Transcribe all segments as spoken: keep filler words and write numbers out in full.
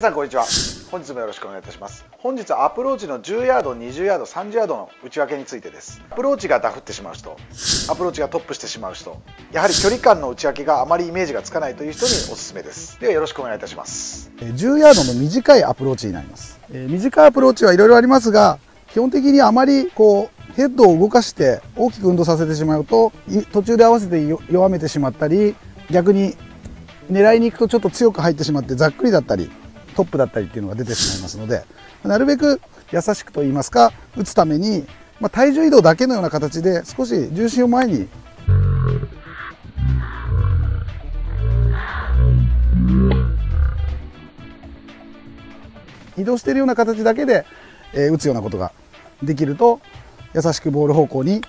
皆さんこんにちは。本日もよろしくお願いいたします。本日はアプローチのじゅうヤード、にじゅうヤード、さんじゅうヤードの内訳についてです。アプローチがダフってしまう人、アプローチがトップしてしまう人、やはり距離感の内訳があまりイメージがつかないという人におすすめです。ではよろしくお願いいたします。じゅうヤードの短いアプローチになります。短いアプローチはいろいろありますが、基本的にあまりこうヘッドを動かして大きく運動させてしまうと、途中で合わせて弱めてしまったり、逆に狙いに行くとちょっと強く入ってしまってざっくりだったりトップだったりっていうのが出てしまいますので、なるべく優しくといいますか、打つために、まあ、体重移動だけのような形で少し重心を前に移動しているような形だけで、えー、打つようなことができると、優しくボール方向に。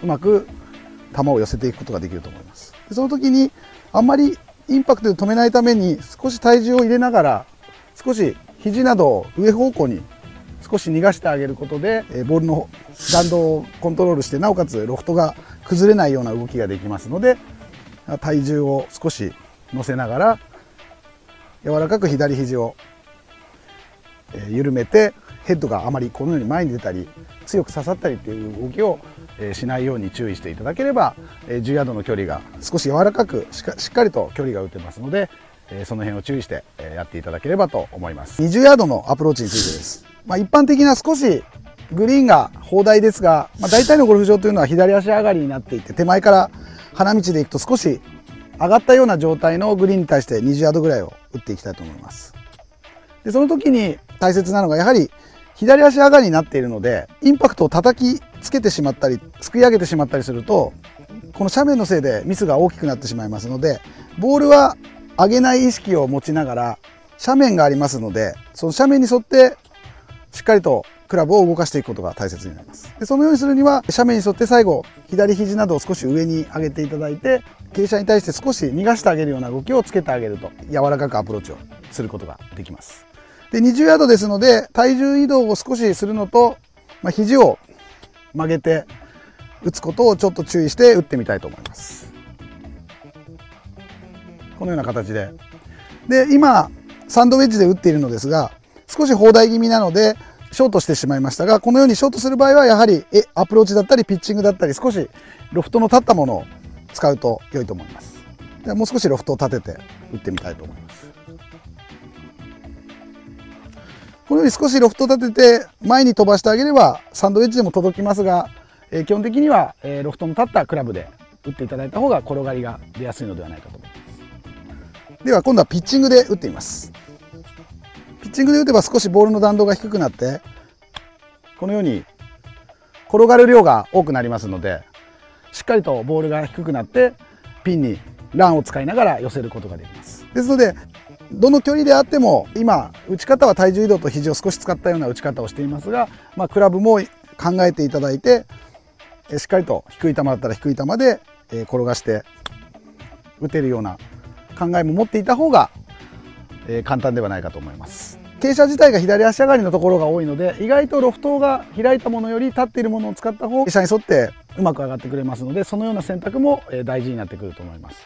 うまく球を寄せていくことができると思います。その時にあんまりインパクトで止めないために、少し体重を入れながら少し肘などを上方向に少し逃がしてあげることで、ボールの弾道をコントロールして、なおかつロフトが崩れないような動きができますので、体重を少し乗せながら柔らかく左肘を緩めて、ヘッドがあまりこのように前に出たり強く刺さったりっていう動きをしないように注意していただければ、じゅうヤードの距離が少し柔らかくしっかりと距離が打てますので、その辺を注意してやっていただければと思います。にじゅうヤードのアプローチについてです。まあ、一般的な少しグリーンが砲台ですが、まあ、大体のゴルフ場というのは左足上がりになっていて、手前から花道でいくと少し上がったような状態のグリーンに対してにじゅうヤードぐらいを打っていきたいと思います。でその時に大切なのが、やはり左足上がりになっているので、インパクトを叩きつけてしまったりすくい上げてしまったりすると、この斜面のせいでミスが大きくなってしまいますので、ボールは上げない意識を持ちながら、斜面がありますので、その斜面に沿ってしっかりとクラブを動かしていくことが大切になります。でそのようにするには、斜面に沿って最後左肘などを少し上に上げていただいて、傾斜に対して少し逃がしてあげるような動きをつけてあげると、柔らかくアプローチをすることができます。でにじゅうヤードですので、体重移動を少しするのと、まあ、肘を曲げて打つことをちょっと注意して打ってみたいと思います。このような形でで今サンドウェッジで打っているのですが、少し砲台気味なのでショートしてしまいましたが、このようにショートする場合は、やはりえアプローチだったりピッチングだったり、少しロフトの立ったものを使うと良いと思います。ではもう少しロフトを立てて打ってみたいと思います。このように少しロフト立てて前に飛ばしてあげればサンドウェッジでも届きますが、えー、基本的には、えー、ロフトの立ったクラブで打っていただいた方が転がりが出やすいのではないかと思います。では今度はピッチングで打ってみます。ピッチングで打てば少しボールの弾道が低くなって、このように転がる量が多くなりますので、しっかりとボールが低くなってピンにランを使いながら寄せることができます。ですのでどの距離であっても、今打ち方は体重移動と肘を少し使ったような打ち方をしていますが、まあ、クラブも考えていただいて、しっかりと低い球だったら低い球で転がして打てるような考えも持っていた方が簡単ではないかと思います。傾斜自体が左足上がりのところが多いので、意外とロフトが開いたものより立っているものを使った方が傾斜に沿ってうまく上がってくれますので、そのような選択も大事になってくると思います。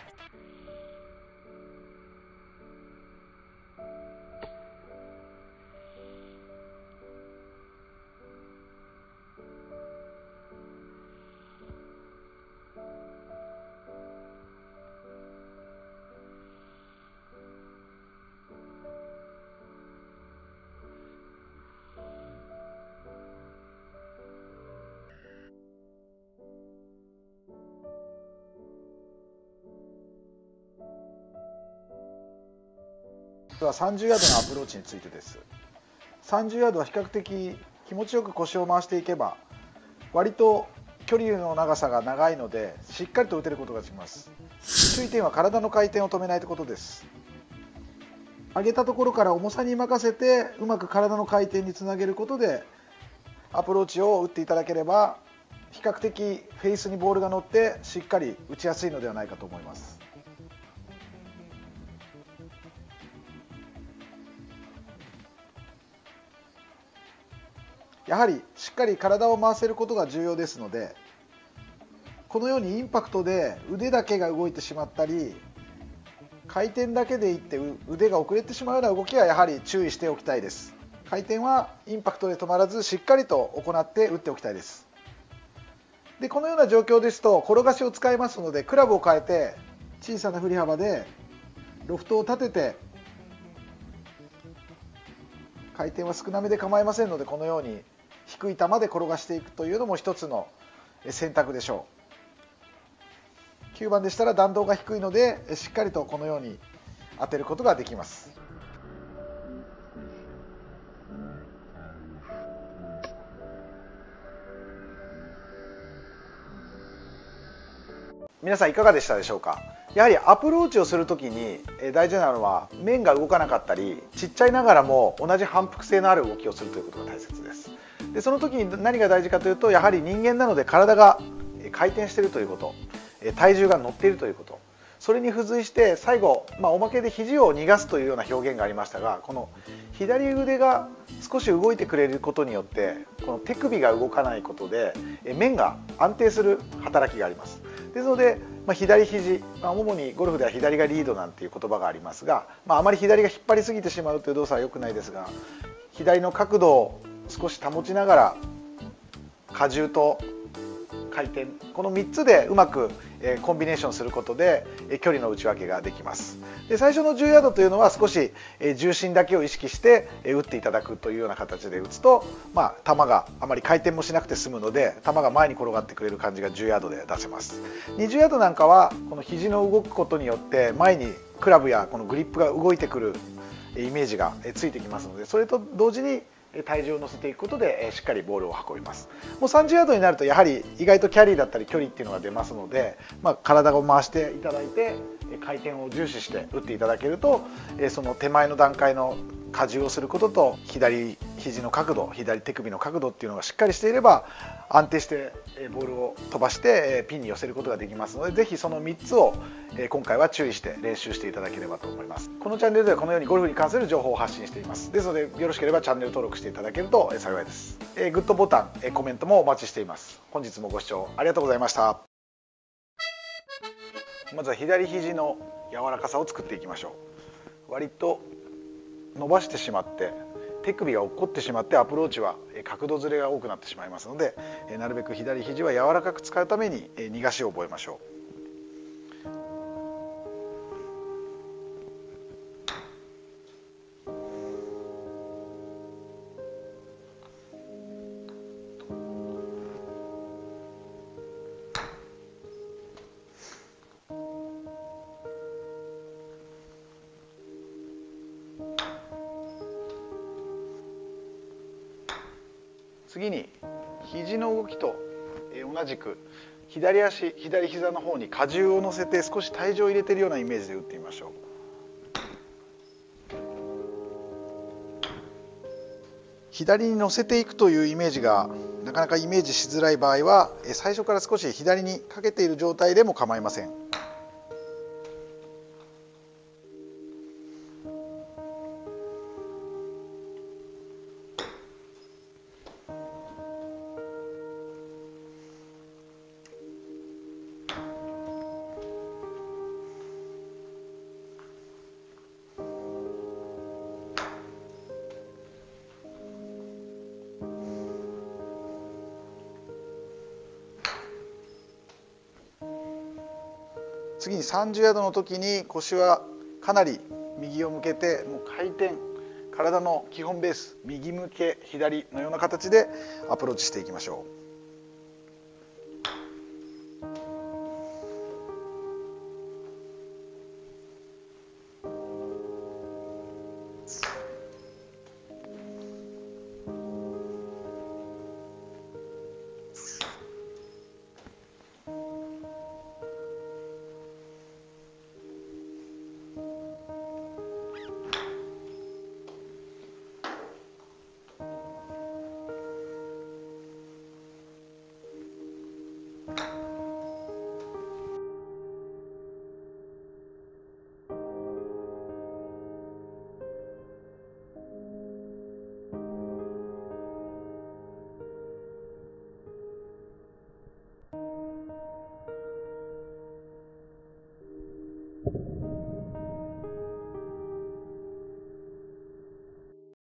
はさんじゅうヤードのアプローチについてです。さんじゅうヤードは比較的気持ちよく腰を回していけば、割と距離の長さが長いのでしっかりと打てることができます。注意点は体の回転を止めないということです。上げたところから重さに任せてうまく体の回転につなげることで、アプローチを打っていただければ比較的フェイスにボールが乗ってしっかり打ちやすいのではないかと思います。やはりしっかり体を回せることが重要ですので、このようにインパクトで腕だけが動いてしまったり、回転だけでいって腕が遅れてしまうような動きはやはり注意しておきたいです。回転はインパクトで止まらずしっかりと行って打っておきたいです。でこのような状況ですと転がしを使いますので、クラブを変えて小さな振り幅でロフトを立てて、回転は少なめで構いませんので、このように低い球で転がしていくというのも一つの選択でしょう。きゅうばんでしたら弾道が低いのでしっかりとこのように当てることができます。皆さんいかがでしたでしょうか。やはりアプローチをするときに大事なのは、面が動かなかったりちっちゃいながらも同じ反復性のある動きをするということが大切です。でその時に何が大事かというと、やはり人間なので体が回転しているということ、体重が乗っているということ、それに付随して最後、まあ、おまけで肘を逃がすというような表現がありましたが、この左腕が少し動いてくれることによって、この手首が動かないことで面が安定する働きがあります。ですので、まあ、左肘、まあ、主にゴルフでは左がリードなんていう言葉がありますが、まあ、あまり左が引っ張りすぎてしまうという動作は良くないですが、左の角度を少し保ちながら荷重と回転、このみっつでうまくコンビネーションすることで距離の内訳ができます。で最初のじゅうヤードというのは少し重心だけを意識して打っていただくというような形で打つと、まあ、球があまり回転もしなくて済むので球が前に転がってくれる感じがじゅうヤードで出せます。にじゅうヤードなんかはこの肘の動くことによって前にクラブやこのグリップが動いてくるイメージがついてきますので、それと同時に体重を乗せていくことでしっかりボールを運びます。もうさんじゅうヤードになるとやはり意外とキャリーだったり距離っていうのが出ますので、まあ、体を回していただいて回転を重視して打っていただけると、その手前の段階の荷重をすることと左肘の角度、左手首の角度っていうのがしっかりしていれば安定してボールを飛ばしてピンに寄せることができますので、ぜひそのみっつを今回は注意して練習していただければと思います。このチャンネルではこのようにゴルフに関する情報を発信しています。ですのでよろしければチャンネル登録していただけると幸いです。グッドボタン、コメントもお待ちしています。本日もご視聴ありがとうございました。まずは左肘の柔らかさを作っていきましょう。割と伸ばしてしまって手首が落っこってしまってアプローチは角度ずれが多くなってしまいますので、なるべく左肘は柔らかく使うために逃がしを覚えましょう。次に肘の動きと同じく左足、左膝の方に荷重を乗せて少し体重を入れているようなイメージで打ってみましょう。左に乗せていくというイメージがなかなかイメージしづらい場合は、最初から少し左にかけている状態でも構いません。次にさんじゅうヤードの時に腰はかなり右を向けて、もう回転、体の基本ベース右向け左のような形でアプローチしていきましょう。